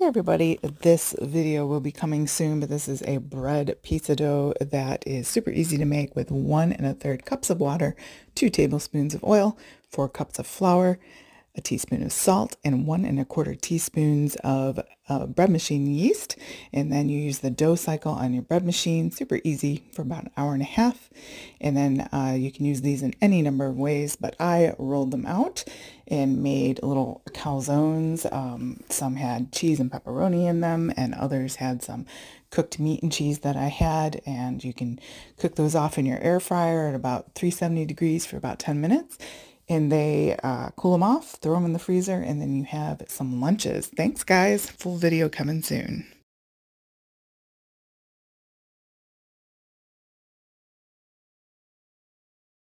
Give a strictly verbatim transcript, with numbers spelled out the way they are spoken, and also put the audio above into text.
Hey everybody, this video will be coming soon, but this is a bread pizza dough that is super easy to make with one and a third cups of water, two tablespoons of oil, four cups of flour, a teaspoon of salt, and one and a quarter teaspoons of uh, bread machine yeast. And then you use the dough cycle on your bread machine, super easy, for about an hour and a half. And then uh, you can use these in any number of ways, but I rolled them out and made little calzones. Um, some had cheese and pepperoni in them, and others had some cooked meat and cheese that I had, and you can cook those off in your air fryer at about three seventy degrees for about ten minutes. And they uh, cool them off, throw them in the freezer, and then you have some lunches. Thanks, guys. Full video coming soon.